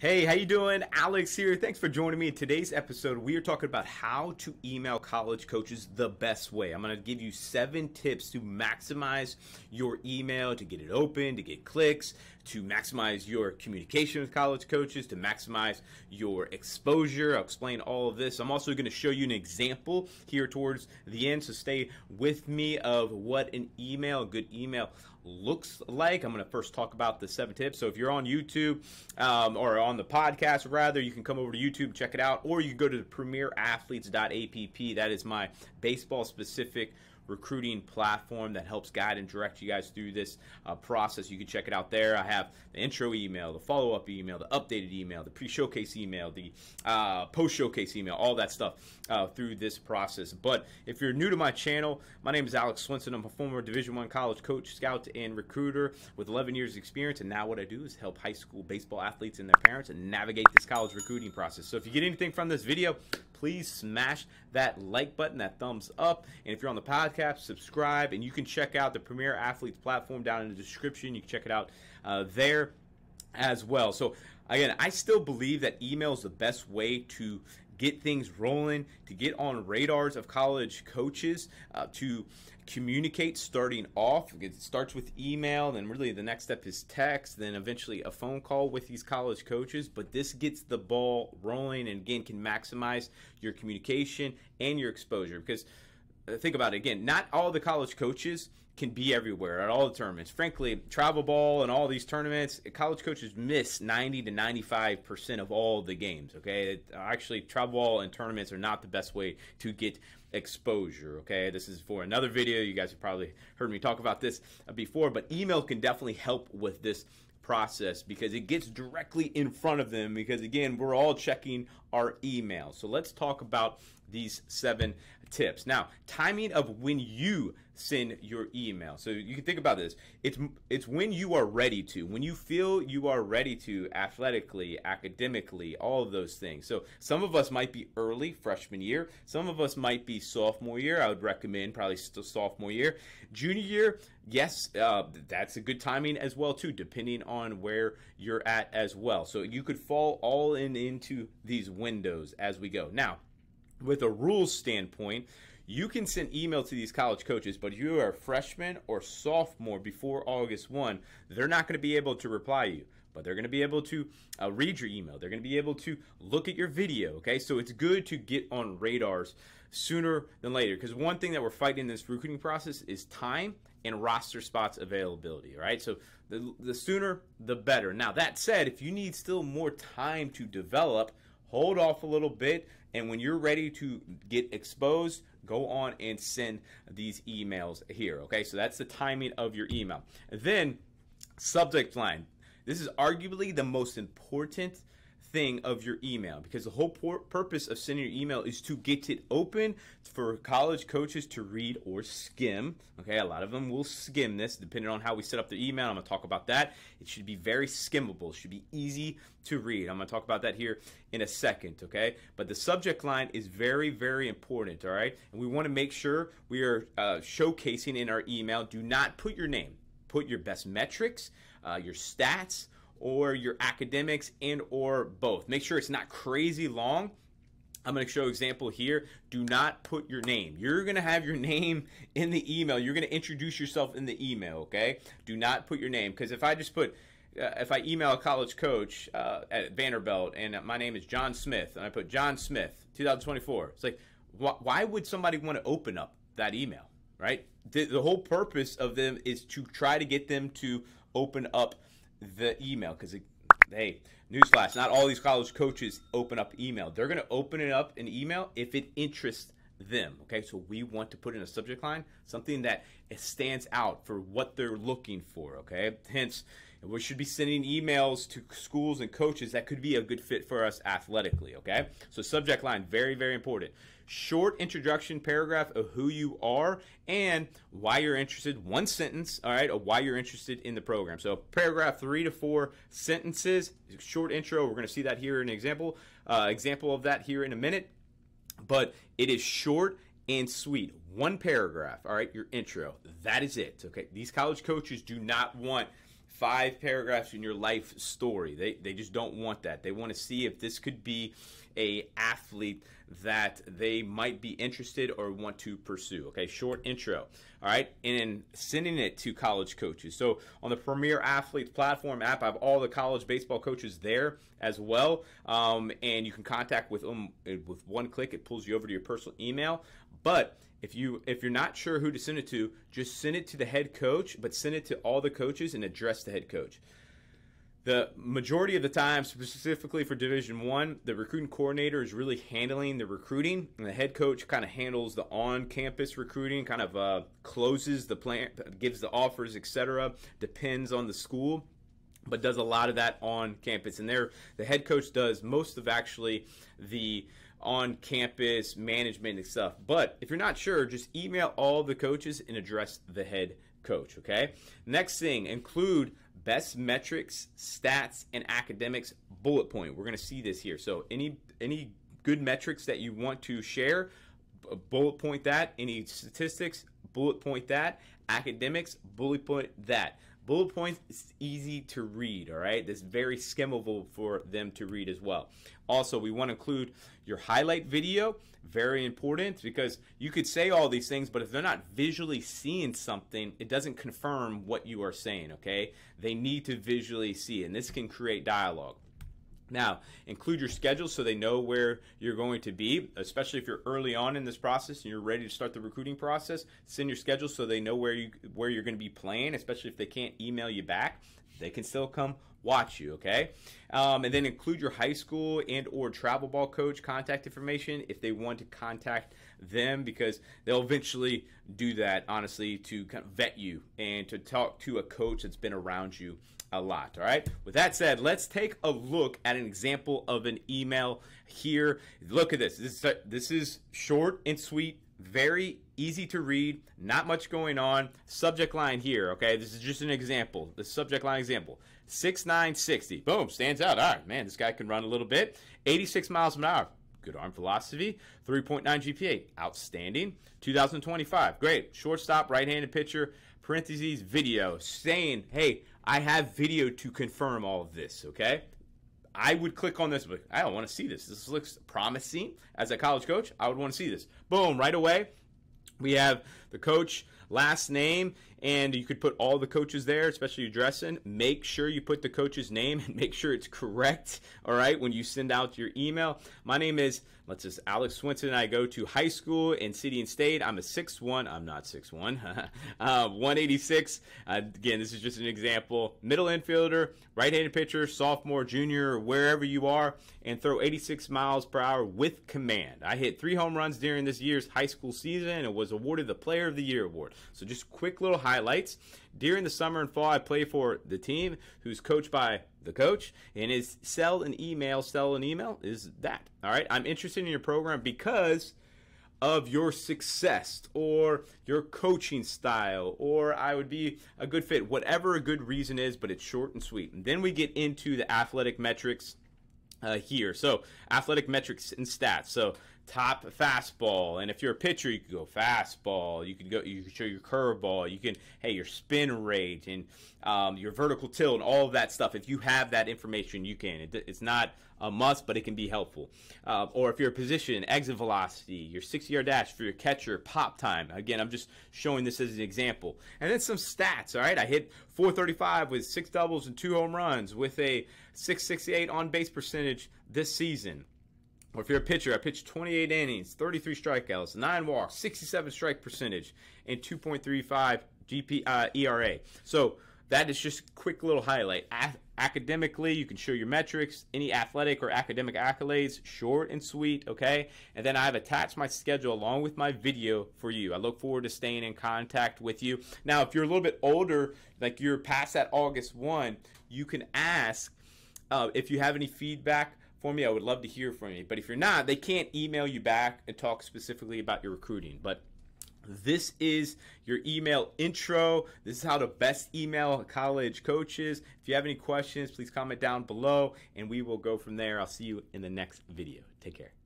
Hey, how you doing? Alex here. Thanks for joining me. In today's episode, we are talking about how to email college coaches the best way. I'm going to give you 7 tips to maximize your email, to get it open, to get clicks, to maximize your communication with college coaches, to maximize your exposure. I'll explain all of this. I'm also going to show you an example here towards the end, so stay with me, of what an email, a good email looks like. I'm going to first talk about the 7 tips. So if you're on YouTube or on the podcast, rather, you can come over to YouTube, check it out, or you can go to the premierathletes.app. That is my baseball-specific recruiting platform that helps guide and direct you guys through this process. You can check it out there. I have the intro email, the follow-up email, the updated email, the pre-showcase email, the post-showcase email, all that stuff through this process. But if you're new to my channel, my name is Alex Swenson. I'm a former Division I college coach, scout, and recruiter with 11 years experience. And now what I do is help high school baseball athletes and their parents navigate this college recruiting process. So if you get anything from this video, please smash that like button, that thumbs up. And if you're on the podcast, subscribe. And you can check out the Premier Athletes platform down in the description. You can check it out there as well. So again, I still believe that email is the best way to get things rolling, to get on radars of college coaches, to communicate starting off. It starts with email, then really the next step is text, then eventually a phone call with these college coaches. But this gets the ball rolling and, again, can maximize your communication and your exposure. Because think about it again, not all the college coaches can be everywhere at all the tournaments. Frankly, travel ball and all these tournaments, college coaches miss 90 to 95% of all the games, okay? Actually, travel ball and tournaments are not the best way to get exposure, okay? This is for another video. You guys have probably heard me talk about this before, but email can definitely help with this process because it gets directly in front of them, because again, we're all checking our email. So let's talk about these 7 tips. Now, timing of when you send your email. So you can think about this. It's when you are ready to, when you feel you are ready to, athletically, academically, all of those things. So some of us might be early, freshman year. Some of us might be sophomore year. I would recommend probably still sophomore year. Junior year, yes, that's a good timing as well too, depending on where you're at as well. So you could fall all into these windows as we go. Now, with a rules standpoint, you can send email to these college coaches, but if you are a freshman or sophomore before August 1, they're not going to be able to reply you, but they're going to be able to read your email. They're going to be able to look at your video, okay? So it's good to get on radars sooner than later, because one thing that we're fighting in this recruiting process is time and roster spots availability, right? So the sooner, the better. Now, that said, if you need still more time to develop, hold off a little bit, and when you're ready to get exposed, go on and send these emails here, okay? So that's the timing of your email. And then subject line. This is arguably the most important thing of your email, because the whole purpose of sending your email is to get it open for college coaches to read or skim, okay? A lot of them will skim this depending on how we set up the email. I'm going to talk about that. It should be very skimmable. It should be easy to read. I'm going to talk about that here in a second, okay? But the subject line is very, very important, all right? And we want to make sure we are showcasing in our email. Do not put your name. Put your best metrics, your stats, or your academics, and or both. Make sure it's not crazy long. I'm going to show an example here. Do not put your name. You're going to have your name in the email. You're going to introduce yourself in the email, okay? Do not put your name, because if I just put, if I email a college coach at Vanderbilt and my name is John Smith, and I put John Smith, 2024, it's like, why would somebody want to open up that email, right? The whole purpose of them is to try to get them to open up the email, because hey, newsflash, not all these college coaches open up email. They're going to open it up in email if it interests them, okay? So we want to put in a subject line, something that stands out for what they're looking for, okay? Hence, we should be sending emails to schools and coaches that could be a good fit for us athletically, okay? So subject line, very, very important. Short introduction paragraph of who you are and why you're interested, one sentence, all right, or why you're interested in the program. So paragraph 3 to 4 sentences, short intro. We're going to see that here in an example, of that here in a minute. But it is short and sweet. One paragraph, all right, your intro. That is it, okay? These college coaches do not want 5 paragraphs in your life story. They just don't want that. They want to see if this could be an athlete that they might be interested or want to pursue. Okay, short intro. All right, and sending it to college coaches. So on the Premier Athletes platform app, I have all the college baseball coaches there as well, and you can contact with them with one click. It pulls you over to your personal email. But if you're not sure who to send it to, just send it to the head coach, but send it to all the coaches and address the head coach. The majority of the time, specifically for Division I, the recruiting coordinator is really handling the recruiting, and the head coach kind of handles the on-campus recruiting, kind of closes the plan, gives the offers, etc. Depends on the school, but does a lot of that on campus. And there, the head coach does most of actually the on-campus management and stuff. But if you're not sure, just email all the coaches and address the head coach, okay? Next thing, include best metrics, stats, and academics bullet point. We're going to see this here. So any good metrics that you want to share, bullet point that. Any statistics, bullet point that. Academics, bullet point that. Bullet points is easy to read, all right? That's very skimmable for them to read as well. Also, we want to include your highlight video, very important, because you could say all these things, but if they're not visually seeing something, it doesn't confirm what you are saying, okay? They need to visually see it, and this can create dialogue. Now, include your schedule so they know where you're going to be, especially if you're early on in this process and you're ready to start the recruiting process. Send your schedule so they know where you're going to be playing, especially if they can't email you back. They can still come watch you, okay? And then include your high school and or travel ball coach contact information if they want to contact them, because they'll eventually do that, honestly, to kind of vet you and to talk to a coach that's been around you a lot, all right? With that said, let's take a look at an example of an email here. Look at this. This is short and sweet, very easy to read, not much going on. Subject line here, okay? This is just an example. The subject line example. 6'9", 60. Boom, stands out. All right, man, this guy can run a little bit. 86 miles an hour. Good arm velocity. 3.9 GPA. Outstanding. 2025. Great. Shortstop, right-handed pitcher. Parentheses, video. Saying, hey, I have video to confirm all of this, okay? I would click on this, but I don't want to see this. This looks promising. As a college coach, I would want to see this. Boom, right away. We have the coach, last name, and you could put all the coaches there, especially addressing. Make sure you put the coach's name and make sure it's correct, all right, when you send out your email. My name is, let's just, Alex Swinson. I go to high school in city and state. I'm a 6'1". I'm not 6'1". 186. Again, this is just an example. Middle infielder, right-handed pitcher, sophomore, junior, wherever you are, and throw 86 miles per hour with command. I hit 3 home runs during this year's high school season and was awarded the Player of the Year award. So just quick little highlights. During the summer and fall, I play for the team who's coached by the coach, and his sell an email is that. All right, I'm interested in your program because of your success or your coaching style, or I would be a good fit, whatever a good reason is, but it's short and sweet. And then we get into the athletic metrics here. So athletic metrics and stats. So top fastball, and if you're a pitcher, you could go fastball. You could show your curveball. You can, hey, your spin rate and your vertical tilt and all of that stuff. If you have that information, you can. It's not a must, but it can be helpful. Or if you're a position, exit velocity, your 60-yard dash for your catcher, pop time. Again, I'm just showing this as an example. And then some stats. All right, I hit 435 with 6 doubles and 2 home runs with a 668 on-base percentage this season. Or if you're a pitcher, I pitched 28 innings, 33 strikeouts, 9 walks, 67 strike percentage, and 2.35 ERA. So that is just a quick little highlight. Academically, you can show your metrics, any athletic or academic accolades, short and sweet, okay? And then I've attached my schedule along with my video for you. I look forward to staying in contact with you. Now, if you're a little bit older, like you're past that August 1, you can ask if you have any feedback for me. I would love to hear from you. But if you're not, they can't email you back and talk specifically about your recruiting. But this is your email intro. This is how to best email college coaches. If you have any questions, please comment down below, and we will go from there. I'll see you in the next video. Take care.